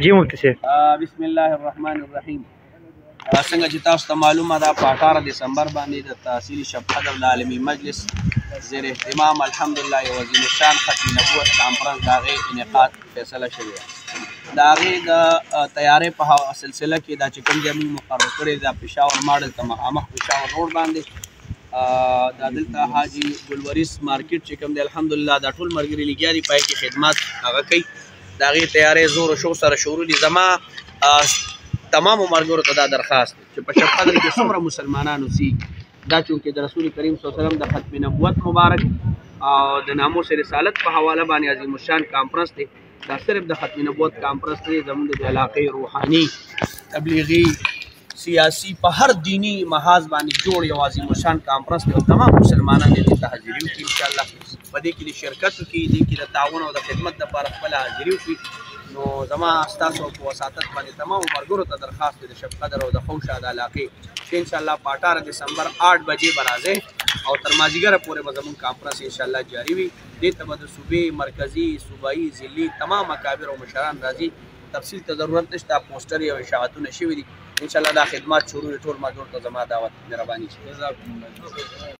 جی مفتی صاحب بسم الله الرحمن الرحیم څنګه چې تاسو ته معلومه ده په 18 دسمبر باندې د تحصیل شبقدر العالمي مجلس زیر اهتمام الحمدلله وزیر شان ختم نبوت کانفرنس د هغې انعقاد فیصله شوې ده. د هغې د تیارۍ په سلسله کې دا چې کوم ځای موږ مقرر کړی دا پېښور ماډل ته مخامخ پېښور روډ باندې دا دلته حاجي ګلوریس مارکیټ چې کوم دی الحمدلله دا ټول ملګري لګیا دي پای کې خدمات هغه کوي. د هغې تیارۍ زور و شوق سره شروع دي. زما تمام مرګرو ته دا درخواست چې په شب قدر کې څومره مسلمانان اوسیږي دا چونکې د رسول کریم صلی الله علیه وسلم د ختم نبوت مبارک او د ناموس رسالت په حواله باندې عظیم الشان کانفرنس دی. دا صرف د ختم نبوت کانفرنس دی، زموږ د علاقې روحاني تبلیغي سیاسي په هر دیني محاذ باندې جوړ یو عظیم الشان کانفرنس دی. تمام مسلمانان دې ته حاضري وکړي ان شاء الله، په دې کې شرکت وکړي، دې کې د تعاون او د خدمت لپاره خپله حاضري وکړي. نو زما ستاسو په وساطت باندې تمام مرګرو ته درخواست دی د شب قدر او د خوشا د علاقې چې انشاءالله په 18 دسمبر 8 بجې به راځي او تر مازدیګره پورې به زموږ کانفرنس انشاءالله جاري وي. دې ته به د صوبې، مرکزي، صوبایي، ضلعي تمام اکابر او مشران راځي. تفصیل ته ضرورت نشته، پوسټرې او اشاعتونه شوي دي. انشاءالله دا خدمات شروع ټول مرګرو ته زما دعوت مهرباني شي.